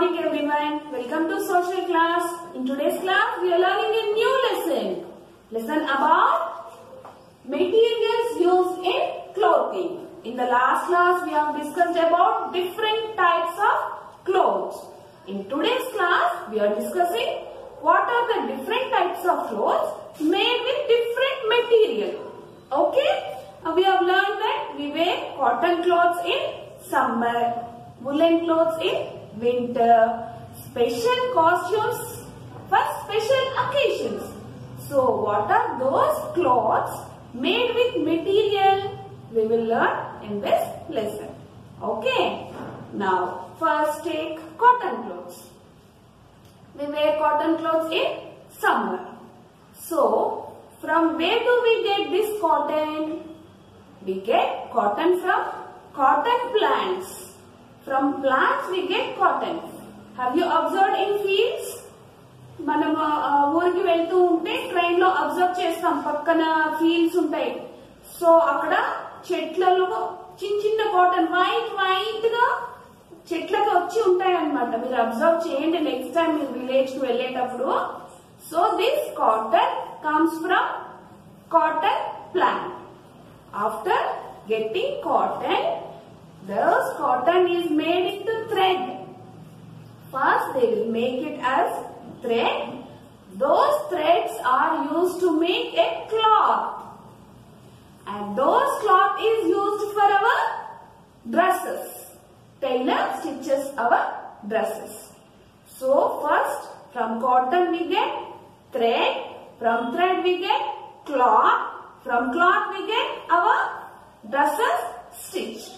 Morning everyone, welcome to social class. In today's class we are learning a new lesson about materials used in clothing. In the last class we have discussed about different types of clothes. In today's class we are discussing what are the different types of clothes made with different material. Okay, we have learned that we wear cotton clothes in summer, woolen clothes in winter, special costumes for special occasions. So what are those clothes made with material we will learn in this lesson. Okay, now first take cotton clothes. We wear cotton clothes in summer. So from where do we get this cotton? We get cotton from cotton plants. From plants we get cotton. Have you observed in fields? Manam ఊరికి వెళ్తూ ఉంటే train లో observe చేస్తాం, పక్కన fields ఉంటాయి. So అక్కడ చెట్లలో చిన్న చిన్న కాటన్ వైట్ వైట్ గా చెట్లకు వచ్చి ఉంటాయి అన్నమాట. మీరు అబ్జర్వ్ చేయండి నెక్స్ట్ టైం మీరు విలేజ్ కు వెళ్ళేటప్పుడు. So this cotton comes from cotton plant. After getting cotton, this cotton is made into thread. First they will make it as thread. Those threads are used to make a cloth, and those cloth is used for our dresses. Tailor stitches our dresses. So first from cotton we get thread, from thread we get cloth, from cloth we get our dresses stitched.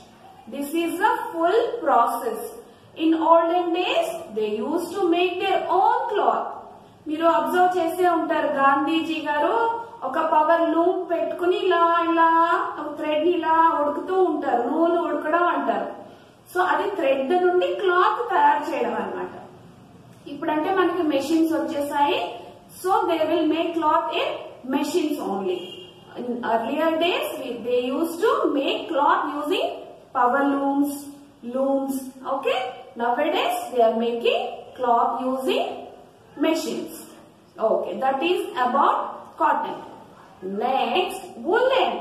This is a full process. In olden days they used to make their own cloth. Meeru observe chese untaru Gandhiji garu oka power loom pettukoni la la thread ni la odukutu untaru, noolu odukadam antaru. So adi thread nundi cloth tayaru cheyadam annamata. Ippudante manaki machines vachesaayi, so they will make cloth in machines only. In earlier days they used to make cloth using power looms. Okay, nowadays they are making cloth using machines. Okay, that is about cotton. Next, woolen.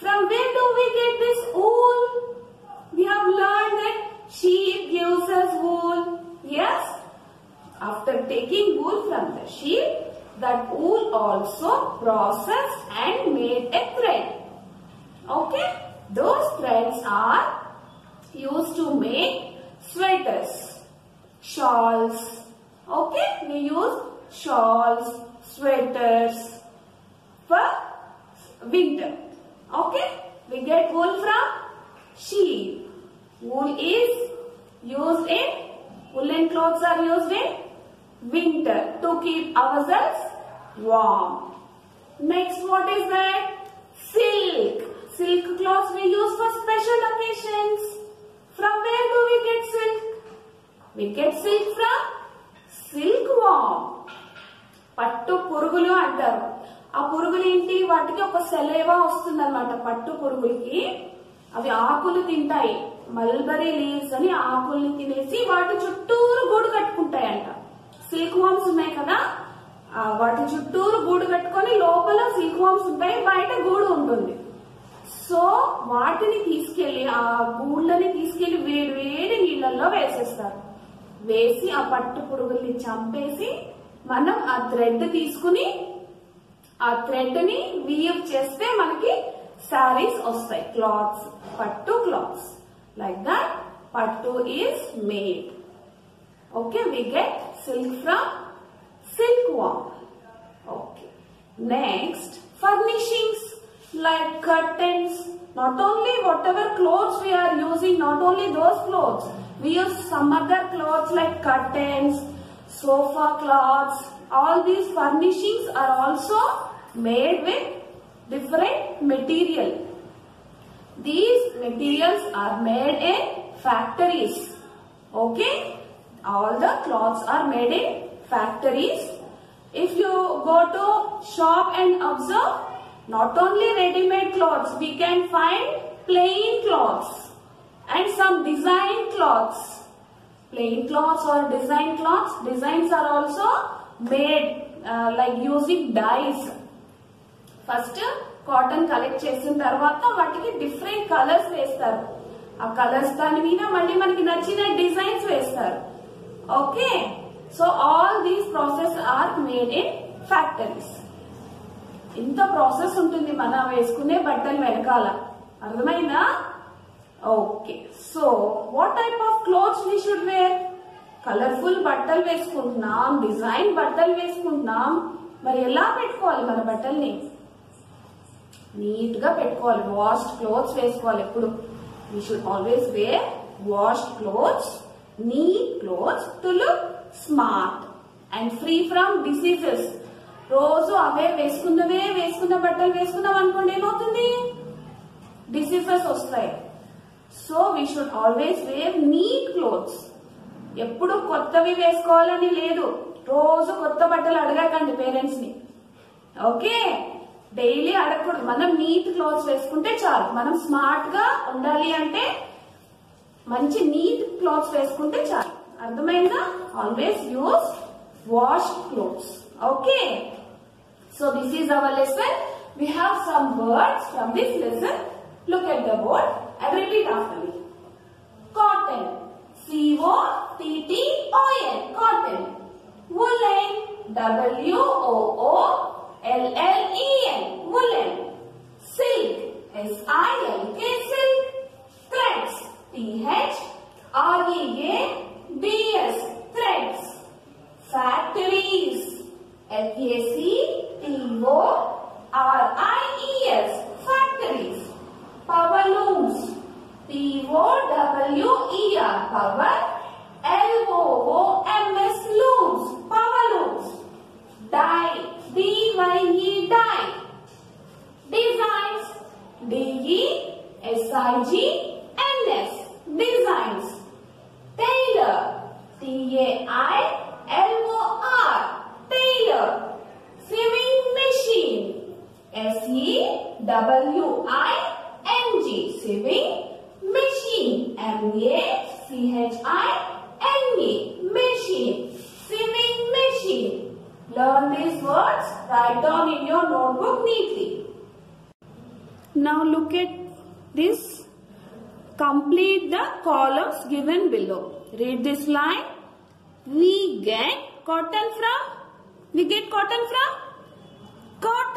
From where do we get this wool? We have learned that sheep gives us wool. Yes, after taking wool from the sheep, that wool also processed and made a thread. Okay, those threads are used to make sweaters, shawls. Okay, we use shawls, sweaters for winter. Okay, we get wool from sheep. Wool is used in, woolen clothes are used in winter to keep ourselves warm. Next, what is that? Silk. Silk cloth we use for special occasions. From where do we get silk? We get silk from silkworm. Pattu purugulu antaru. Aa purugulu enti vaatiki oka saliva ostund annamata. Pattu puruguliki avi aakulu tintayi. Mulberry leaves ani aakulni tinesi vaati chutturu gudu kattukuntayi anta. Silkworms unnai kada, vaati chutturu gudu kattukoni lopala silkworms untayi, bayata gudu untundi. So వాటిని తీసుకెళ్లి ఆ గూళ్ళని తీసుకెళ్లి వేడి వేడి నీళ్ళల్లో వేసేస్తారు. వేసి ఆ పట్టు పురుగుల్ని చంపేసి మనం ఆ థ్రెడ్ తీసుకుని ఆ థ్రెడ్ ని వీవ్ చేస్తే మనకి సారీస్ వస్తాయి, క్లాత్స్, పట్టు క్లాత్స్. లైక్ దట్ పట్టు is made. Okay, we get silk from silk worm. Okay, next furnishings. Like curtains, not only whatever clothes we are using, not only those clothes, we use some other clothes like curtains, sofa cloths. All these furnishings are also made with different material. These materials are made in factories. Okay, all the clothes are made in factories. If you go to shop and observe, not only ready-made clothes, we can find plain clothes and some design clothes. Plain cloths or design cloths. Designs are also made like using dyes. First cotton collect chesin tarvata vatiki different colors vestaru. Aa colors dani meeda malli manaki nachina designs vestaru. Okay. So all these process are made in factories. Inta process untundi mana veskune battalu venakala. Ardhamaina? Okay. So what type of clothes we should wear? Colorful battalu veskuntunam, design battalu veskuntunam. Mari ela pettukovali mana battalni? Neat గా పెట్టుకోవాలి. Washed clothes వేసుకోవాలి ఎప్పుడు. We should always wear washed clothes, neat clothes to look smart and free from diseases. రోజు అవే వేసుకున్న బట్టలు వేసుకున్నాం అనుకోండి ఏమవుతుంది, డిసీజెస్ వస్తాయి. So we should always wear neat clothes. ఎప్పుడు కొత్తవి వేసుకోవాలని లేదు. రోజు కొత్త బట్టలు అడగకండి పేరెంట్స్ ని. ఓకే. డైలీ అడగకూడదు. మనం నీట్ క్లోత్స్ వేసుకుంటే చాలు. మనం స్మార్ట్ గా ఉండాలి అంటే మంచి నీట్ క్లోత్స్ వేసుకుంటే చాలు. అర్థమైందా? Always use wash clothes. Okay. So this is our lesson. We have some words from this lesson. Look at the board and repeat after me. Cotton, COTTON, cotton. Woollen, WOOLLEN, woolen. Silk, SILK, silk. Threads, THREADS, threads. Factories, FACTORIES, factories. Power looms, POWER, power. LOOMS, looms, power looms. Dye, DYE, dye. Designs, DESIGNS, designs. Tailor, TAILOR, tailor. Sewing machine, SEWING, sewing machine. MACHINE, machine. Sewing machine. Learn these words, write down in your notebook neatly. Now look at this. Complete the columns given below. Read this line. We get cotton from cotton plant. COTTON, cotton. PLANT, plant.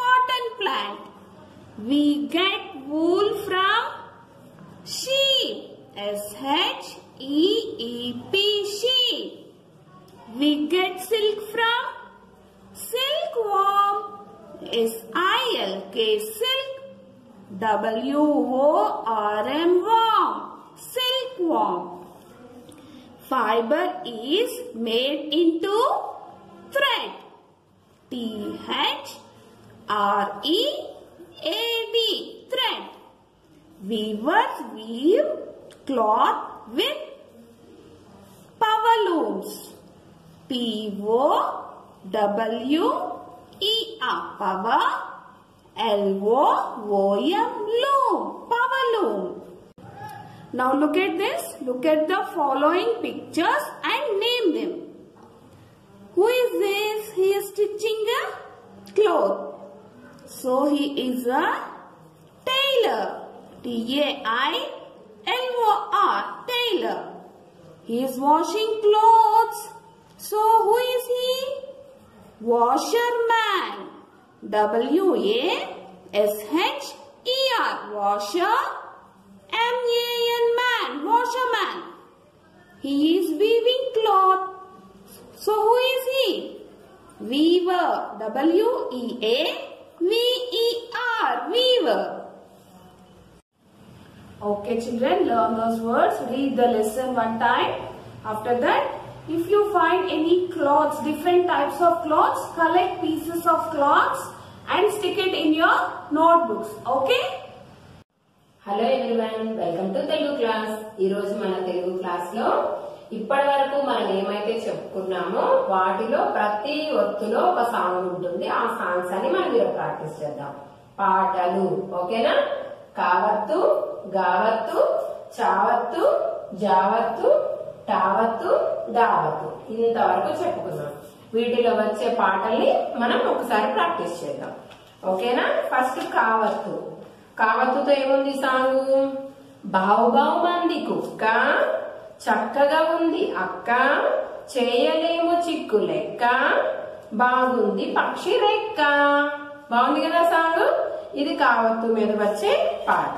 Cotton plant. We get wool from sheep. SHEEP, sheep. We get silk from silkworm. SILK, silk. WORM, worm. Silkworm. Fiber is made into thread. THREAD, thread. Weavers weave cloth with power looms. POWER, power. LOOM, loom, power loom. Now look at this. Look at the following pictures and name them. Who is this? He is stitching a cloth. So he is a tailor. TAILOR, tailor. He is washing clothes. So who is he? Washerman. WASHER, washer. MAN, man, washerman. He is weaving cloth. So who is he? Weaver. WEAVER, weaver. Okay children, learn those words. Read the lesson one time. After that, if you find any cloths, different types of cloths, collect pieces of cloths and stick it in your notebooks. Okay? Hello everyone, welcome to Telugu class. Ee roju mana Telugu class lo ఇప్పటి వరకు మనం ఏమైతే చెప్పుకున్నామో వాటిలో ప్రతి ఒత్తులో ఒక song ఉంటుంది. ఆ songs అని మనం ఇలా ప్రాక్టీస్ చేద్దాం. పాటలు ఓకేనా? కావత్తు, గావత్తు, చావత్తు, జావత్తు, టావత్తు, దావత్తు ఇంతవరకు చెప్పుకున్నాం. వీటిలో వచ్చే పాటల్ని మనం ఒకసారి ప్రాక్టీస్ చేద్దాం ఓకేనా? ఫస్ట్ కావత్తు. కావత్తుతో ఏముంది సాంగ్? బావుబావు మంది కుక్క, చక్కగా ఉంది అక్క, చేయలేము చిక్కు లెక్క, బాగుంది పక్షి రెక్క. బాగుంది కదా సాంగ్? ఇది కావత్తు మీద వచ్చే పాట.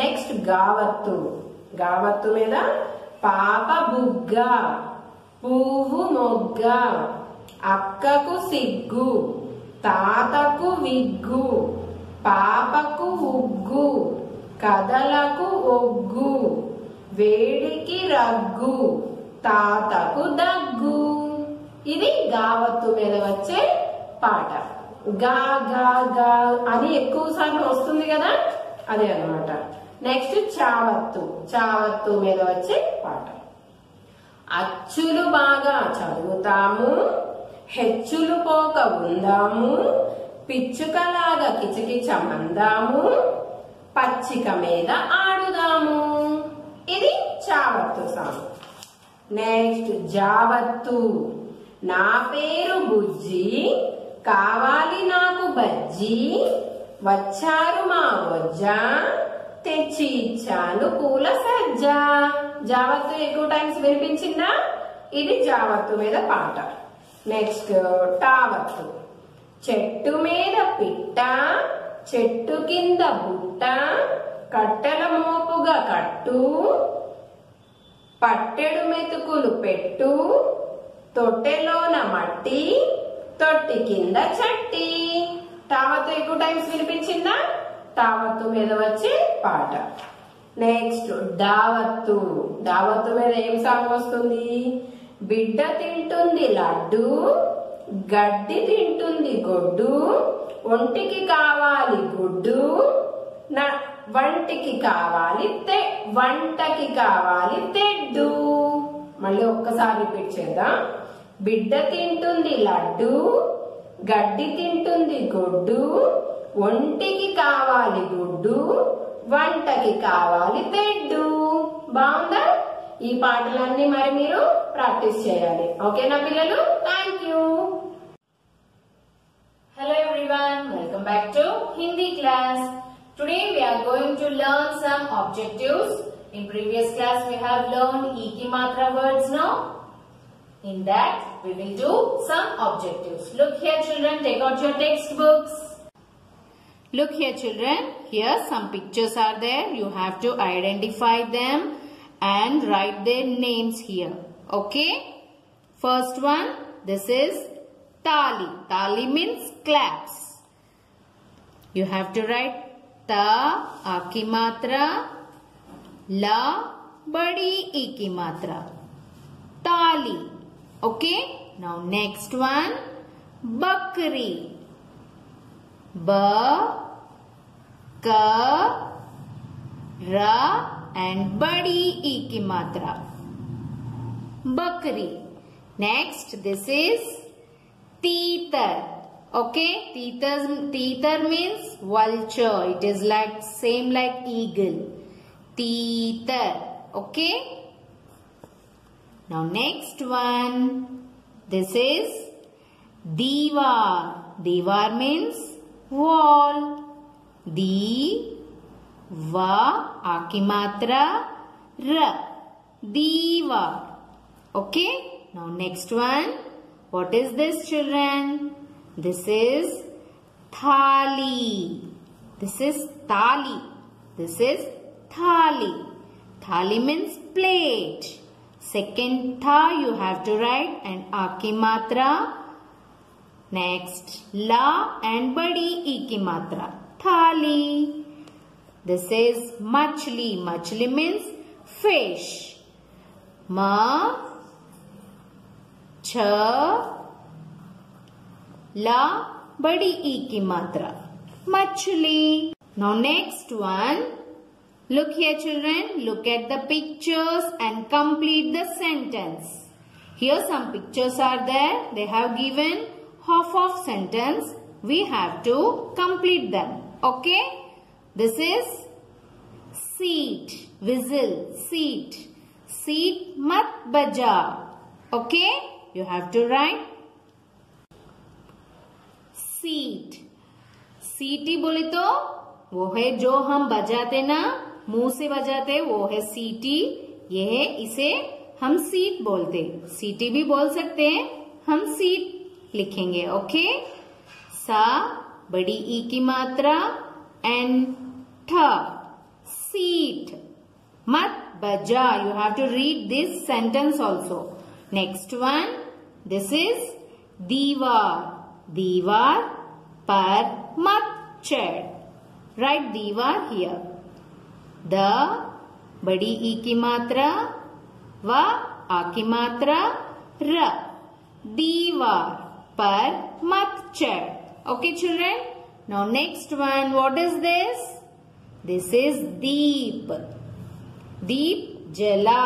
నెక్స్ట్ గావత్తు. గావత్తు మీద పాప బుగ్గ, పువ్వు మొగ్గ, అక్కకు సిగ్గు, తాతకు విగ్గు, పాపకు ఉగ్గు, కథలకు ఒగ్గు, వేడికి రగ్గు, తాతకు దగ్గు. ఇది గావత్తు మీద వచ్చే పాట. గా గా గా అని ఎక్కువ సార్లు వస్తుంది కదా, అదే అన్నమాట. నెక్స్ట్ చావత్తు. చావత్తు మీద వచ్చే పాట. అచ్చులు బాగా చదువుతాము, హెచ్చులు పోక ఉందాము, పిచ్చుకలాగా కిచకిచమందాము, పచ్చిక మీద ఆడుదాము. ఇది చావత్తు సాంగ్. నెక్స్ట్ జావత్తు. నా పేరు బుజ్జి, కావాలి నాకు బజ్జి, వచ్చారు మా వజ్జ, తెచ్చి ఇచ్చాను పూల సజ్జ. జావత్తు ఎక్కువ టైమ్స్ వినిపించిందా? ఇది జావత్తు మీద పాట. నెక్స్ట్ టావత్తు. చెట్టు మీద పిట్ట, చెట్టు కింద బుట్ట, కట్టెల మోపుగా కట్టు, పట్టెడు మెతుకులు పెట్టు, తొట్టెలోన మట్టి, తొట్టి కింద చట్టి. టావత్తు ఎక్కువ టైమ్స్ వినిపించిందా? తావత్తు మీద వచ్చే పాట. నెక్స్ట్ దావత్తు. దావత్తు మీద ఏం సాంగ్ వస్తుంది? బిడ్డ తింటుంది లడ్డు, గడ్డి తింటుంది గొడ్డు, ఒంటికి కావాలి గుడ్డు, వంటకి కావాలి తెడ్డు. మళ్ళీ ఒక్కసారి రిపీట్ చేద్దాం. బిడ్డ తింటుంది లడ్డు, గడ్డి తింటుంది గొడ్డు, ఒంటికి కావాలి గుడ్డు, వంటకి కావాలి తెడ్డు. బాగుందా? ఈ పాటలన్నీ మరి మీరు ప్రాక్టీస్ చేయాలి ఓకేనా పిల్లలు? Thank you. Hello everyone, welcome back to Hindi class. Today we are going to learn some objectives. In previous class we have learn ఈ కి మాత్రా words. Now in that we will do some objectives. Look here children, take out your textbooks. Look here children, here some pictures are there. You have to identify them and write their names here. Okay? First one, this is Tali. Tali means claps. You have to write Ta A ki matra, La Badi E ki matra. Tali. Okay? Now next one, Bakri. Ba, ka, ra and badi e ki matra. Bakri. Next, this is teetar. Okay, teetar means vulture. It is like same like eagle. Teetar. Okay. Now next one, this is divar. Divar means wall. Di-va, A ki matra, ra. Diva. Okay? Now next one. What is this children? This is thali. This is thali. This is thali. Thali means plate. Second tha you have to write and A ki matra. Next, la and badi e ki matra. Thali. This is machli. Machli means fish. Ma, cha, la, badi e ki matra. Machli. Now next one, Look here children, look at the pictures and complete the sentence. Here some pictures are there. They have given half of sentence. We have to complete them. Okay? This is seat, whistle, seat. Seat mat baja. Okay? You have to write seat. सीटी बोले तो वो है जो हम बजाते ना, मुंह से बजाते, वो है सीटी. ये है, इसे हम सीट बोलते. सीटी भी बोल सकते हैं, हम सीट लिखेंगे. ओके. सा बड़ी ई की मात्रा एंड ठ सीट मत बजा. You have to read this sentence also. Next one, this is दीवार. दीवार पर मत चढ़. राइट दीवार हियर. द बड़ी ई की मात्रा, व आ की मात्रा, र. दीवार पर मत चढ़. Okay children. Now next one, what is this? This is दीप. दीप जला.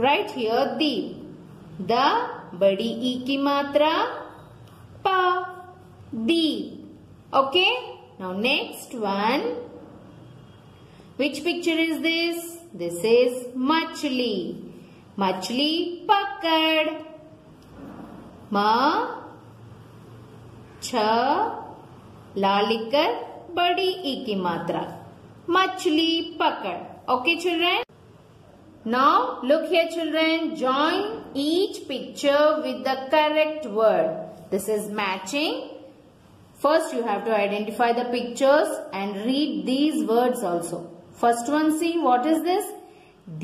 Right here Deep. द बड़ी ई की मात्रा, प. दीप. Okay. Now next one, which picture is this? This is मछली. मछली पकड़. म छ ला लिखकर बड़ी ई की मात्रा, मछली पकड़. Okay children, now look here children, join each picture with the correct word. This is matching. First, you have to identify the pictures and read these words also. First one, see what is this?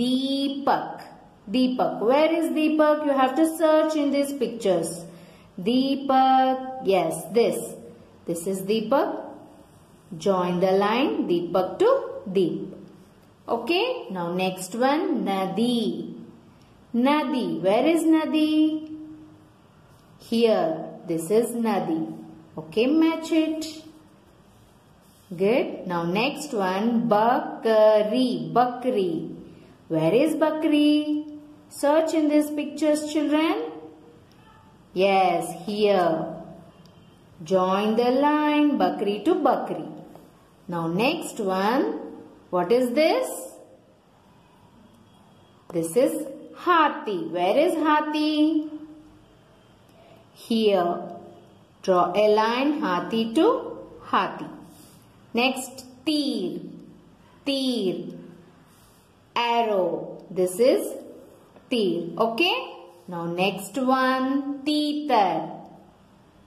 Deepak. Deepak. Where is Deepak? You have to search in these pictures. Deepak. Yes, this. This is Deepak. Join the line Deepak to Deep. Okay. Now next one, Nadi. Nadi. Where is Nadi? Here. This is Nadi. Okay, match it. Good. Now next one, Bakri. Bakri. Where is Bakri? Search in these pictures, children. Yes, here. Join the line Bakri to Bakri. Now next one, what is this? This is Hathi. Where is Hathi? Here. Draw a line Hathi to Hathi. Next, Teer. Teer. Arrow. This is Teer. Okay. Now next one, Teetar.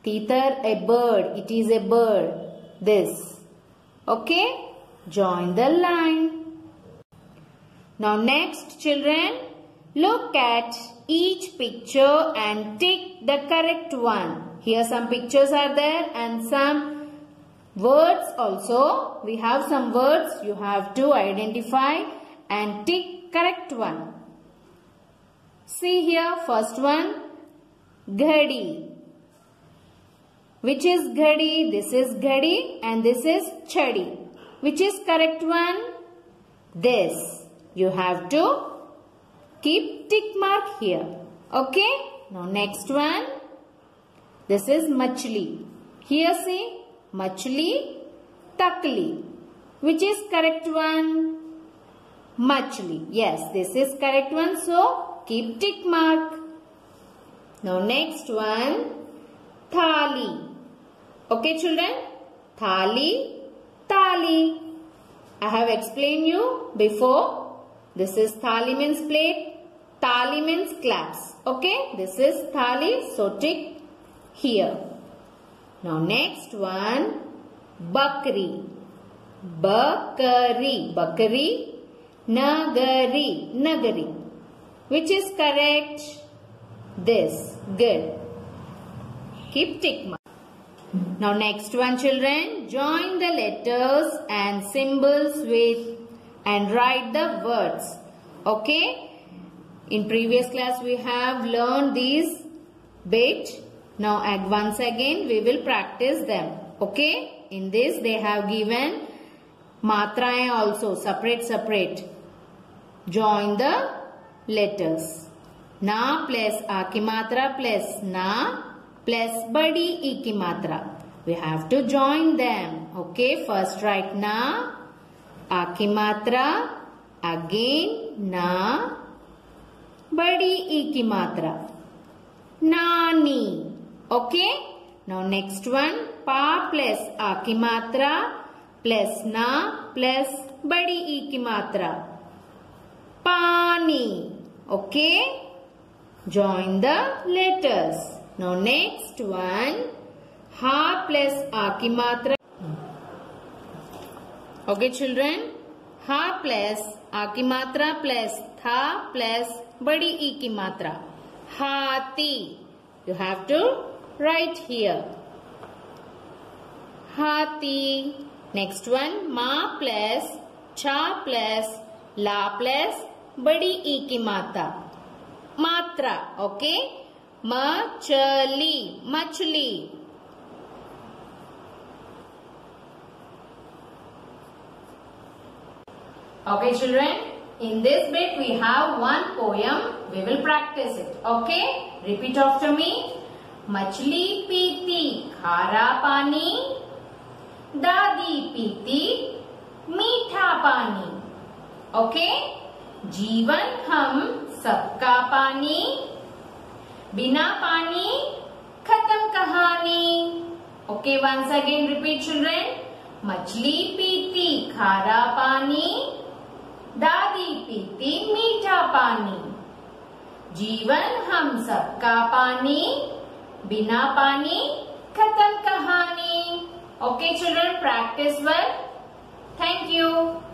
Teetar, a bird. It is a bird. This. Okay. Join the line. Now next children, look at each picture and tick the correct one. Here some pictures are there and some words also. We have some words. You have to identify and tick correct one. See here, first one, Ghadi. Which is Ghadi? This is Ghadi and this is Chadi. Which is correct one? This. You have to keep tick mark here. Okay. Now next one. This is Machli. Here see, Machli, Takli. Which is correct one? Machli. Yes, this is correct one. So, keep tick mark. Now, next one, Thali. Okay, children? Thali, Thali. I have explained you before. This is Thali means plate. Thali means claps. Okay, this is Thali. So, tick here. Now next one, Bakri. Bakri. Bakri. Nagari. Nagari. Which is correct? This. Good. Keep tick mark. Now next one children, join the letters and symbols with and write the words. Okay. In previous class we have learned these bits. Now once again we will practice them. Okay. In this they have given मात्राएं also separate separate join the letters. ना plus आ की मात्रा plus ना plus बड़ी ई की मात्रा, we have to join them. Okay, first write ना आ की मात्रा, अगेन ना बड़ी ई की मात्रा नानी। ओके, नाउ नेक्स्ट वन पा प्लस आ की मात्रा प्लस ना प्लस बड़ी ई की मात्रा पानी। Okay, join the letters। Now next one ha plus a की मात्रा। Okay children, ha plus a की मात्रा plus tha plus बड़ी ई की मात्रा हाथी। You have to write here हाथी। Next one ma plus cha plus la plus बड़ी ई की मात्रा मात्रा। ओके, मछली मछली। Okay children, in this bit we have one poem, we will practice it। Okay, repeat after me। मछली पीती खारा पानी, दादी पीती मीठा पानी। ओके, जीवन हम सबका पानी, बिना पानी खत्म कहानी। Okay, once again repeat children. मछली पीती खारा पानी, दादी पीती मीठा पानी, जीवन हम सबका पानी, बिना पानी खत्म कहानी। Okay children, practice well. Thank you.